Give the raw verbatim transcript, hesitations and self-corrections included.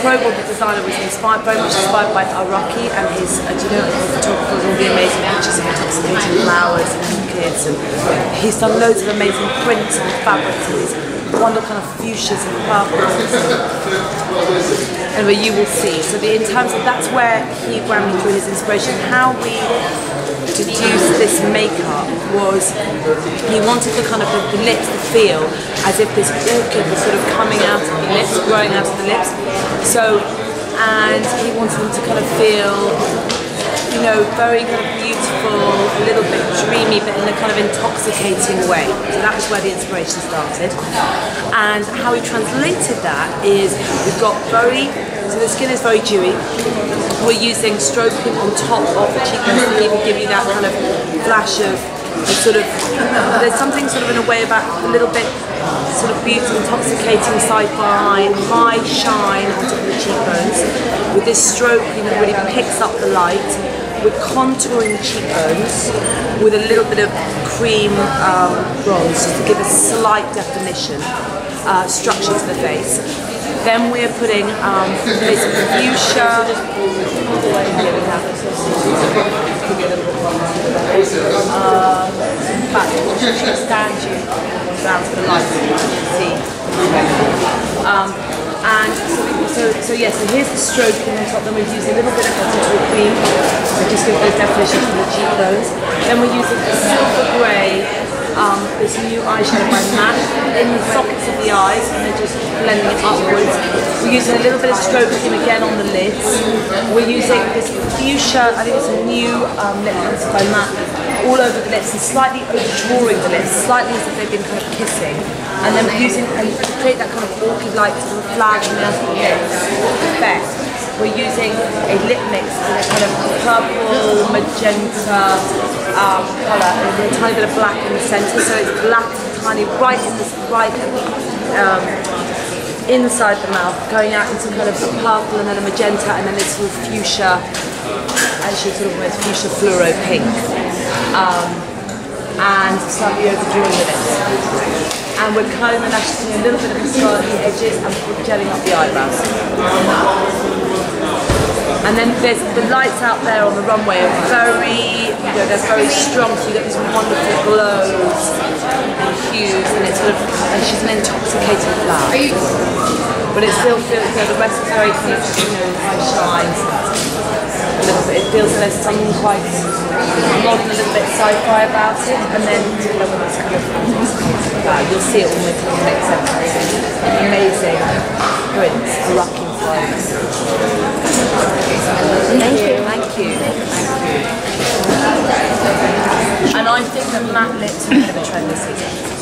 Prabal, the designer, was inspired very much inspired by Araki and his, uh, you know, his photographers, all the amazing pictures of intoxicating flowers and kids, and he's done loads of amazing prints and fabrics and these wonderful kind of fuchsias and purples. And where you will see. So the, in terms of that's where he ran me through his inspiration. How we deduced this makeup was he wanted the kind of the, the lips to feel as if this orchid was sort of coming out of the lips, growing out of the lips. So, and he wanted them to kind of feel, you know, very kind of beautiful, a little bit dreamy, but in a kind of intoxicating way. So that was where the inspiration started. And how we translated that is we've got very, so the skin is very dewy. We're using stroking on top of the cheekbones to even give you that kind of flash of a sort of, there's something sort of in a way about a little bit sort of beautiful, intoxicating side by high shine on top of the cheekbones. With this stroke, you know, really picks up the light. We're contouring the cheekbones with a little bit of cream um, bronze just to give a slight definition, uh, structure to the face. Then we're putting um, basically fuchsia. Um, back, stand you down to the light so you can see. Um, and so, we, so, so yes, yeah, so here's the stroking on top. Then we've used a little bit of contour cream. So just give those definitions for the cheekbones. Then we're using the silver grey, um, this new eyeshadow by MAC, in the sockets of the eyes, and then just blending it upwards. We're using a little bit of strobe cream again on the lids. We're using this fuchsia, I think it's a new um, lip pencil by MAC, all over the lips and slightly overdrawing the lips, slightly as if they've been kind of kissing. And then we're using, and to create that kind of orchid-like sort of flag and out of the lips effect. We're using a lip mix with a kind of purple, magenta um, colour, and a tiny bit of black in the centre, so it's black and tiny, right in this, right um, inside the mouth, going out into kind of purple and then a magenta, and then it's sort of fuchsia, actually sort of almost fuchsia fluoro pink, um, and slightly overdrawing the lips. And we're curling the lashes in a little bit of mascara at the edges and gelling up the eyebrows. And then there's the lights out there on the runway are very, you know, they're very strong, so you get these wonderful glows and hues, and it's sort of, and she's an intoxicating flower. But it still feels, you know, the rest is very cute, you know, high shines. A little bit, it feels there's something quite modern, a little bit sci-fi about it, and then you know, it's kind of wow, you'll see it all with the next episode. Amazing prints, Araki flowers. Thank you, thank you. And I think that matte lips are a bit of a trend this season.